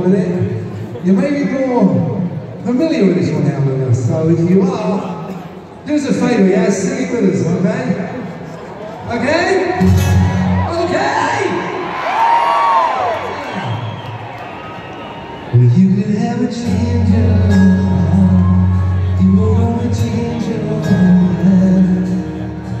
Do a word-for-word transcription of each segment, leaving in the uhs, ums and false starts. with it. You may be more familiar with this one now with us, so if you are, do us a favour, yeah, sing it with us, okay? Okay? Okay! Well, you could have a change of life, you want a change of life,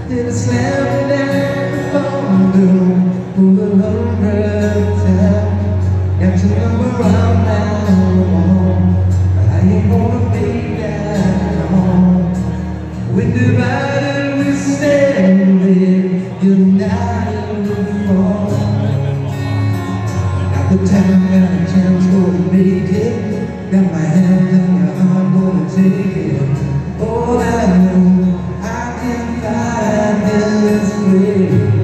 then slam it down the phone, for the hundredth time, got your number out now, I ain't gonna be that long. We're divided, we're standing, united, we're falling. Got the time, got the chance, gonna make it. Got my hand on your arm, gonna take it. All I know, I can find this way.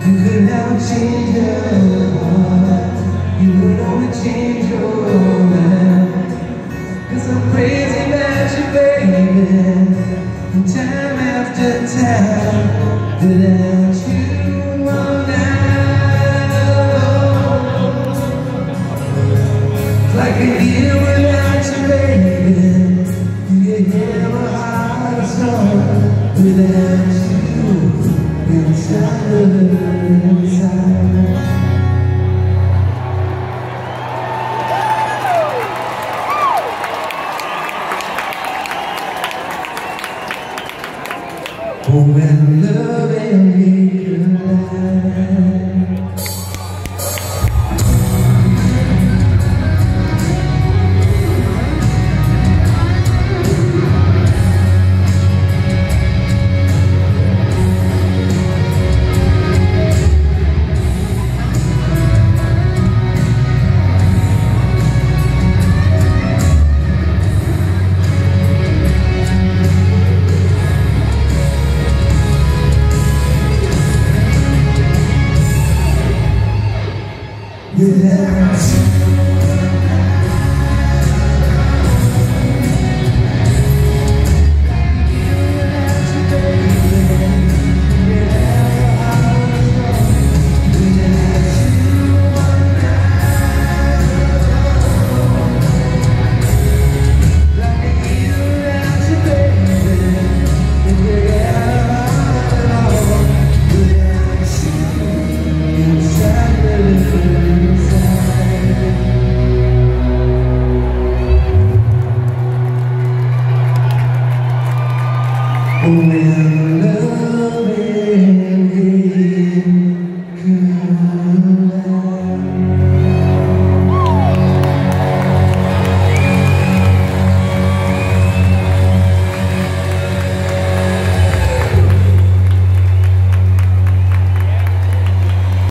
You could never change your heart, you would only change your mind. It's a crazy magic, baby, and time after time, without you I'm not alone. Like a year without you, baby, you can hear my heart song. Without you, inside of inside. Oh, when love and hate collide.